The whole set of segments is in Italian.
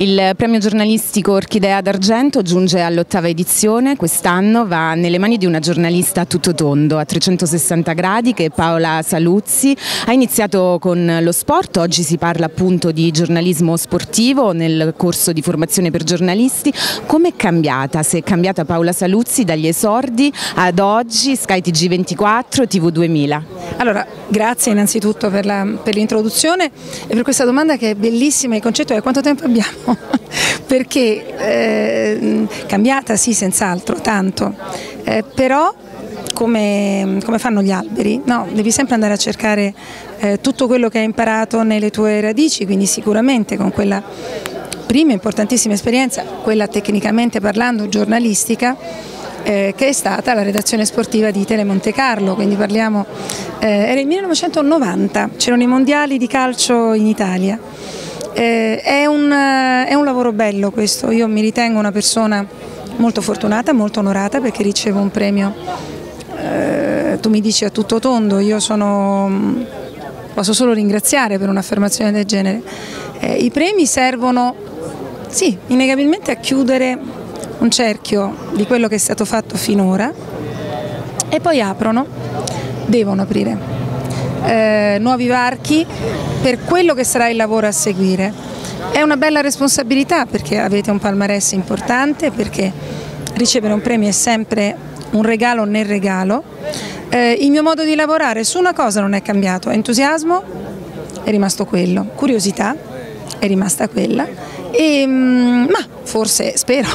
Il premio giornalistico Orchidea d'Argento giunge all'ottava edizione, quest'anno va nelle mani di una giornalista a tutto tondo, a 360 gradi, che è Paola Saluzzi. Ha iniziato con lo sport, oggi si parla appunto di giornalismo sportivo nel corso di formazione per giornalisti. Com'è cambiata? Se è cambiata Paola Saluzzi dagli esordi ad oggi, Sky TG24, TV2000? Allora, grazie innanzitutto per l'introduzione e per questa domanda che è bellissima. Il concetto è: quanto tempo abbiamo? Perché cambiata sì, senz'altro, tanto, però come fanno gli alberi, no, devi sempre andare a cercare tutto quello che hai imparato nelle tue radici, quindi sicuramente con quella prima importantissima esperienza, quella tecnicamente parlando giornalistica, che è stata la redazione sportiva di Tele Monte Carlo. Quindi parliamo, era il 1990, c'erano i mondiali di calcio in Italia. È un lavoro bello questo. Io mi ritengo una persona molto fortunata, molto onorata, perché ricevo un premio, tu mi dici, a tutto tondo. Io posso solo ringraziare per un'affermazione del genere. I premi servono, sì, innegabilmente a chiudere un cerchio di quello che è stato fatto finora, e poi devono aprire nuovi varchi per quello che sarà il lavoro a seguire. È una bella responsabilità, perché avete un palmarès importante, perché ricevere un premio è sempre un regalo nel regalo. Il mio modo di lavorare su una cosa non è cambiato: entusiasmo è rimasto quello, curiosità è rimasta quella, ma forse, spero,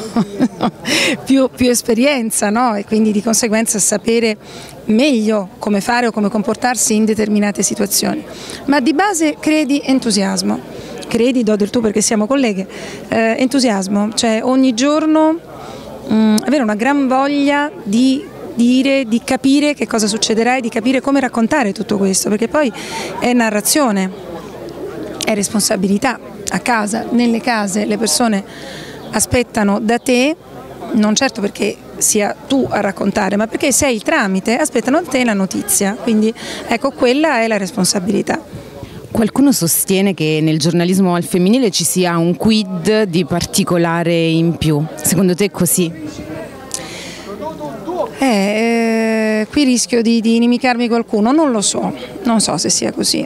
più esperienza, no? E quindi di conseguenza sapere meglio come fare o come comportarsi in determinate situazioni. Ma di base, credi, entusiasmo, credi, do del tu perché siamo colleghe, entusiasmo, cioè ogni giorno avere una gran voglia di dire, di capire che cosa succederà e di capire come raccontare tutto questo, perché poi è narrazione, è responsabilità. A casa, nelle case, le persone aspettano da te, non certo perché sia tu a raccontare, ma perché sei il tramite, aspettano da te la notizia. Quindi ecco, quella è la responsabilità. Qualcuno sostiene che nel giornalismo al femminile ci sia un quid di particolare in più. Secondo te è così? Qui rischio di inimicarmi qualcuno, non lo so, non so se sia così.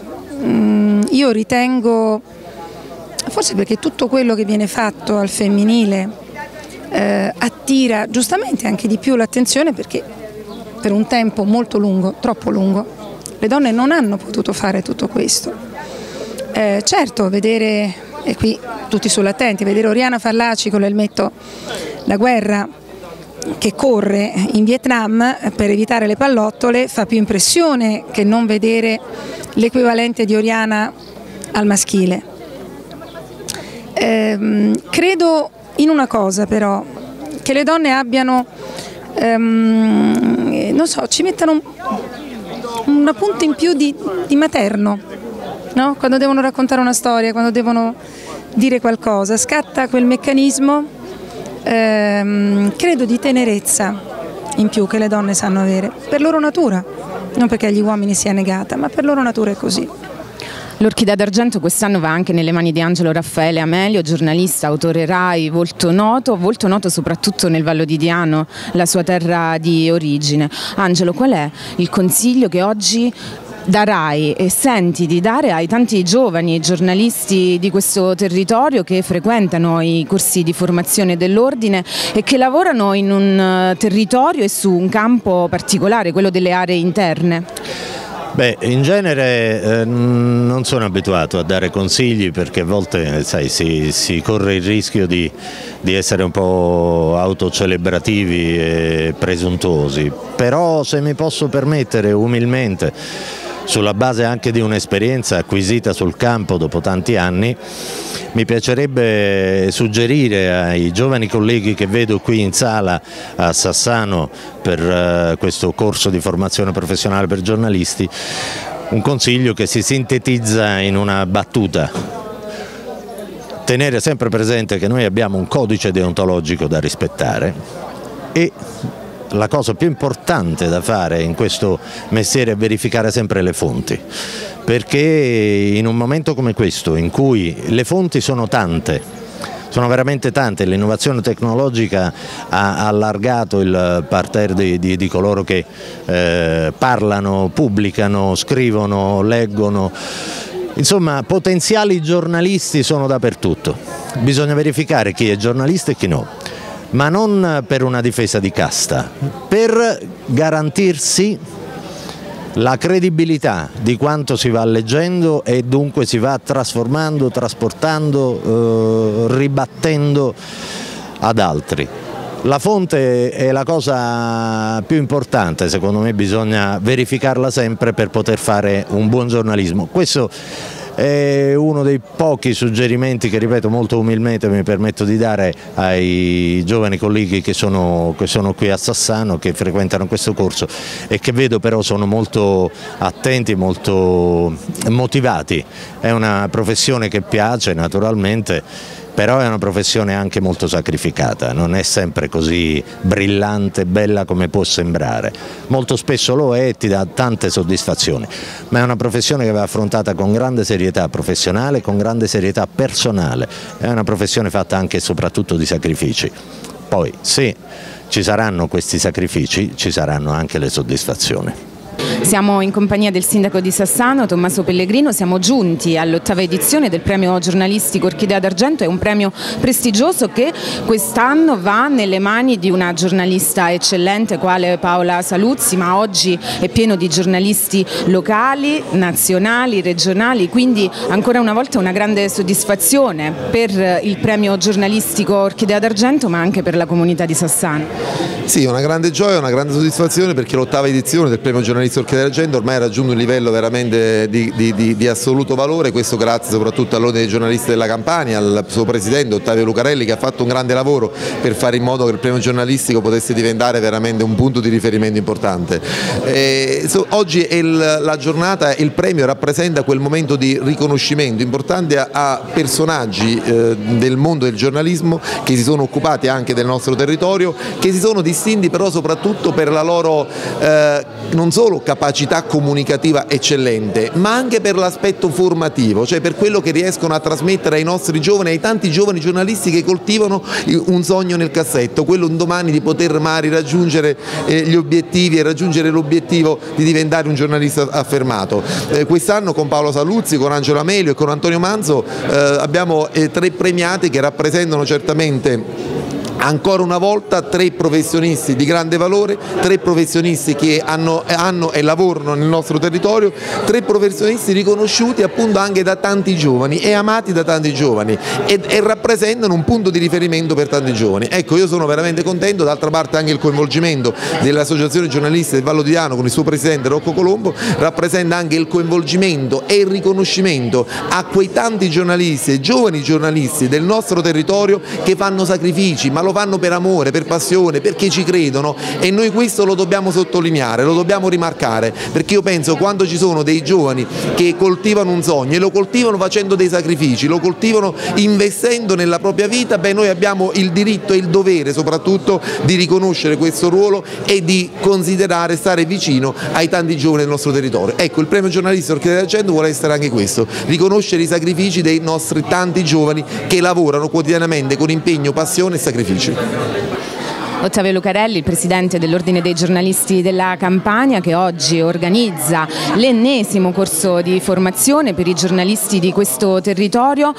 Io ritengo, forse perché tutto quello che viene fatto al femminile attira giustamente anche di più l'attenzione, perché per un tempo molto lungo, troppo lungo, le donne non hanno potuto fare tutto questo. Certo, vedere, e qui tutti sono attenti, vedere Oriana Fallaci con l'elmetto "La guerra che corre in Vietnam per evitare le pallottole" fa più impressione che non vedere l'equivalente di Oriana al maschile. Credo in una cosa però, che le donne abbiano, non so, ci mettano un appunto in più di materno, no? Quando devono raccontare una storia, quando devono dire qualcosa, scatta quel meccanismo, credo, di tenerezza in più che le donne sanno avere, per loro natura, non perché agli uomini sia negata, ma per loro natura è così. L'Orchidea d'Argento quest'anno va anche nelle mani di Angelo Raffaele Amelio, giornalista, autore Rai, volto noto soprattutto nel Vallo di Diano, la sua terra di origine. Angelo, qual è il consiglio che oggi darai e senti di dare ai tanti giovani giornalisti di questo territorio che frequentano i corsi di formazione dell'ordine e che lavorano in un territorio e su un campo particolare, quello delle aree interne? Beh, in genere non sono abituato a dare consigli, perché a volte, sai, si corre il rischio di essere un po' autocelebrativi e presuntuosi, però se mi posso permettere umilmente, sulla base anche di un'esperienza acquisita sul campo dopo tanti anni, mi piacerebbe suggerire ai giovani colleghi che vedo qui in sala a Sassano per questo corso di formazione professionale per giornalisti un consiglio che si sintetizza in una battuta: tenere sempre presente che noi abbiamo un codice deontologico da rispettare, e la cosa più importante da fare in questo mestiere è verificare sempre le fonti, perché in un momento come questo, in cui le fonti sono tante, sono veramente tante, l'innovazione tecnologica ha allargato il parterre di coloro che parlano, pubblicano, scrivono, leggono, insomma potenziali giornalisti sono dappertutto, bisogna verificare chi è giornalista e chi no, ma non per una difesa di casta, per garantirsi la credibilità di quanto si va leggendo e dunque si va trasformando, trasportando, ribattendo ad altri. La fonte è la cosa più importante, secondo me bisogna verificarla sempre per poter fare un buon giornalismo. Questo è uno dei pochi suggerimenti che, ripeto, molto umilmente mi permetto di dare ai giovani colleghi che sono qui a Sassano, che frequentano questo corso e che vedo però sono molto attenti, molto motivati. È una professione che piace naturalmente, però è una professione anche molto sacrificata, non è sempre così brillante e bella come può sembrare, molto spesso lo è e ti dà tante soddisfazioni, ma è una professione che va affrontata con grande serietà professionale, con grande serietà personale, è una professione fatta anche e soprattutto di sacrifici. Poi se ci saranno questi sacrifici ci saranno anche le soddisfazioni. Siamo in compagnia del sindaco di Sassano, Tommaso Pellegrino, siamo giunti all'ottava edizione del premio giornalistico Orchidea d'Argento, è un premio prestigioso che quest'anno va nelle mani di una giornalista eccellente quale Paola Saluzzi, ma oggi è pieno di giornalisti locali, nazionali, regionali, quindi ancora una volta una grande soddisfazione per il premio giornalistico Orchidea d'Argento, ma anche per la comunità di Sassano. Sì, una grande gioia, una grande soddisfazione perché l'ottava edizione del premio giornalistico Orchidea d'Argento ormai ha raggiunto un livello veramente di assoluto valore, questo grazie soprattutto all'Ordine dei giornalisti della Campania, al suo presidente Ottavio Lucarelli che ha fatto un grande lavoro per fare in modo che il premio giornalistico potesse diventare veramente un punto di riferimento importante. Oggi è la giornata, il premio rappresenta quel momento di riconoscimento importante a personaggi del mondo del giornalismo che si sono occupati anche del nostro territorio, che si sono distinti però soprattutto per la loro non solo capacità comunicativa eccellente, ma anche per l'aspetto formativo, cioè per quello che riescono a trasmettere ai nostri giovani, ai tanti giovani giornalisti che coltivano un sogno nel cassetto, quello un domani di poter magari raggiungere gli obiettivi e raggiungere l'obiettivo di diventare un giornalista affermato. Quest'anno con Paolo Saluzzi, con Angelo Amelio e con Antonio Manzo abbiamo tre premiati che rappresentano certamente ancora una volta tre professionisti di grande valore, tre professionisti che hanno e lavorano nel nostro territorio, tre professionisti riconosciuti appunto anche da tanti giovani e amati da tanti giovani e rappresentano un punto di riferimento per tanti giovani. Ecco, io sono veramente contento, d'altra parte anche il coinvolgimento dell'Associazione Giornalisti del Vallo di Diano con il suo presidente Rocco Colombo rappresenta anche il coinvolgimento e il riconoscimento a quei tanti giornalisti e giovani giornalisti del nostro territorio che fanno sacrifici, ma lo fanno per amore, per passione, perché ci credono e noi questo lo dobbiamo sottolineare, lo dobbiamo rimarcare, perché io penso quando ci sono dei giovani che coltivano un sogno e lo coltivano facendo dei sacrifici, lo coltivano investendo nella propria vita, beh noi abbiamo il diritto e il dovere soprattutto di riconoscere questo ruolo e di considerare stare vicino ai tanti giovani del nostro territorio. Ecco, il premio giornalista Orchidea d'Argento vuole essere anche questo, riconoscere i sacrifici dei nostri tanti giovani che lavorano quotidianamente con impegno, passione e sacrificio. Ottavio Lucarelli, il presidente dell'Ordine dei giornalisti della Campania, che oggi organizza l'ennesimo corso di formazione per i giornalisti di questo territorio,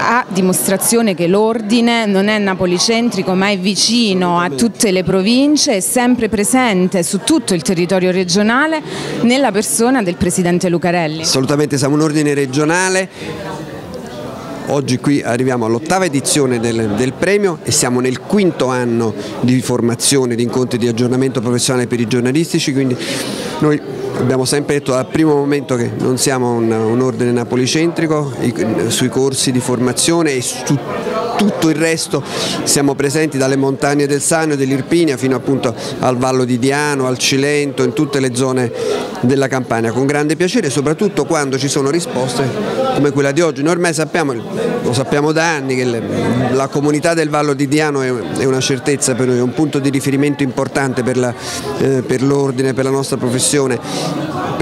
a dimostrazione che l'Ordine non è napolicentrico ma è vicino a tutte le province, è sempre presente su tutto il territorio regionale nella persona del presidente Lucarelli. Assolutamente, siamo un ordine regionale. Oggi qui arriviamo all'ottava edizione del premio e siamo nel quinto anno di formazione, di incontri di aggiornamento professionale per i giornalistici, quindi noi abbiamo sempre detto dal primo momento che non siamo un ordine napolicentrico, sui corsi di formazione e su tutto il resto siamo presenti dalle montagne del Sannio e dell'Irpinia fino appunto al Vallo di Diano, al Cilento, in tutte le zone della Campania, con grande piacere, soprattutto quando ci sono risposte come quella di oggi. Noi ormai sappiamo, lo sappiamo da anni, che la comunità del Vallo di Diano è una certezza per noi, è un punto di riferimento importante per l'ordine, per la nostra professione,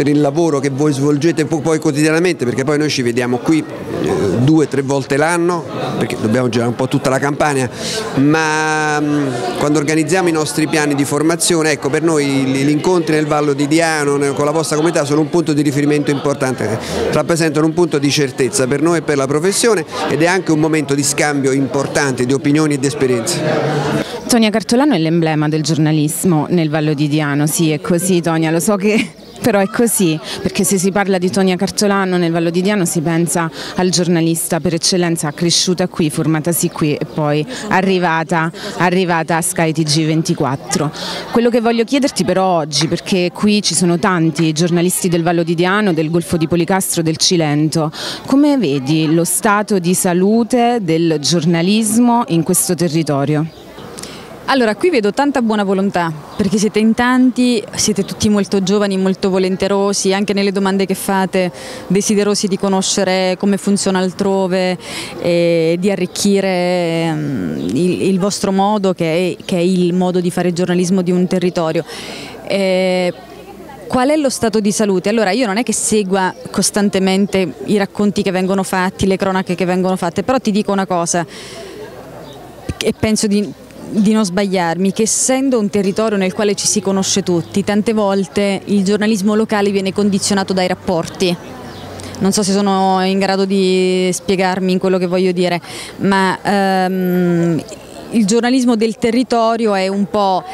per il lavoro che voi svolgete poi quotidianamente, perché poi noi ci vediamo qui 2 o 3 volte l'anno, perché dobbiamo girare un po' tutta la Campania, ma quando organizziamo i nostri piani di formazione, ecco, per noi gli incontri nel Vallo di Diano con la vostra comunità sono un punto di riferimento importante, rappresentano un punto di certezza per noi e per la professione, ed è anche un momento di scambio importante di opinioni e di esperienze. Tonia Cartolano è l'emblema del giornalismo nel Vallo di Diano, sì, è così Tonia, lo so che... Però è così, perché se si parla di Tonia Cartolano nel Vallo di Diano si pensa al giornalista per eccellenza, cresciuta qui, formatasi qui e poi arrivata a Sky TG24. Quello che voglio chiederti però oggi, perché qui ci sono tanti giornalisti del Vallo di Diano, del Golfo di Policastro, del Cilento, come vedi lo stato di salute del giornalismo in questo territorio? Allora, qui vedo tanta buona volontà, perché siete in tanti, siete tutti molto giovani, molto volenterosi, anche nelle domande che fate, desiderosi di conoscere come funziona altrove e di arricchire il vostro modo, che è il modo di fare giornalismo di un territorio. Qual è lo stato di salute? Allora, io non è che segua costantemente i racconti che vengono fatti, le cronache che vengono fatte, però ti dico una cosa, e penso di non sbagliarmi, che essendo un territorio nel quale ci si conosce tutti, tante volte il giornalismo locale viene condizionato dai rapporti. Non so se sono in grado di spiegarmi in quello che voglio dire, ma il giornalismo del territorio è un po'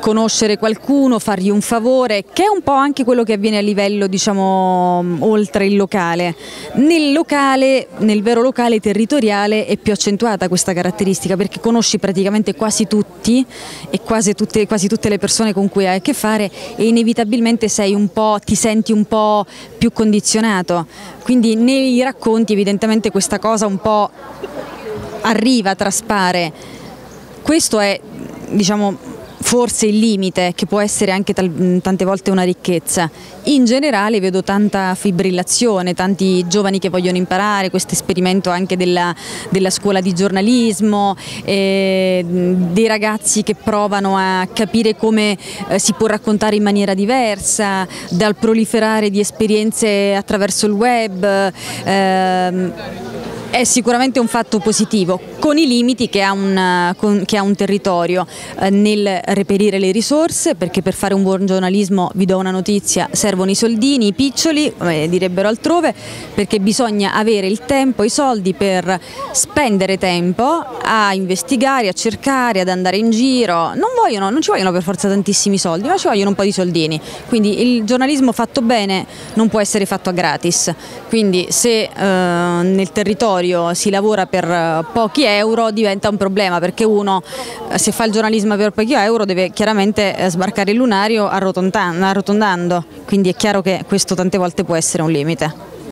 conoscere qualcuno, fargli un favore, che è un po' anche quello che avviene a livello, diciamo, oltre il locale. Nel vero locale territoriale è più accentuata questa caratteristica, perché conosci praticamente quasi tutti e quasi tutte le persone con cui hai a che fare, e inevitabilmente sei un po', ti senti un po' più condizionato. Quindi nei racconti evidentemente questa cosa un po' arriva, traspare. Questo è, diciamo, forse il limite, che può essere anche tante volte una ricchezza. In generale vedo tanta fibrillazione, tanti giovani che vogliono imparare, questo esperimento anche della scuola di giornalismo, dei ragazzi che provano a capire come si può raccontare in maniera diversa, dal proliferare di esperienze attraverso il web. È sicuramente un fatto positivo, con i limiti che ha un territorio nel reperire le risorse, perché per fare un buon giornalismo, vi do una notizia, servono i soldini, i piccioli, direbbero altrove, perché bisogna avere il tempo, i soldi per spendere tempo a investigare, a cercare, ad andare in giro. Non ci vogliono per forza tantissimi soldi, ma ci vogliono un po' di soldini. Quindi il giornalismo fatto bene non può essere fatto a gratis, quindi se nel territorio si lavora per pochi euro diventa un problema, perché uno, se fa il giornalismo per pochi euro, deve chiaramente sbarcare il lunario arrotondando, quindi è chiaro che questo tante volte può essere un limite.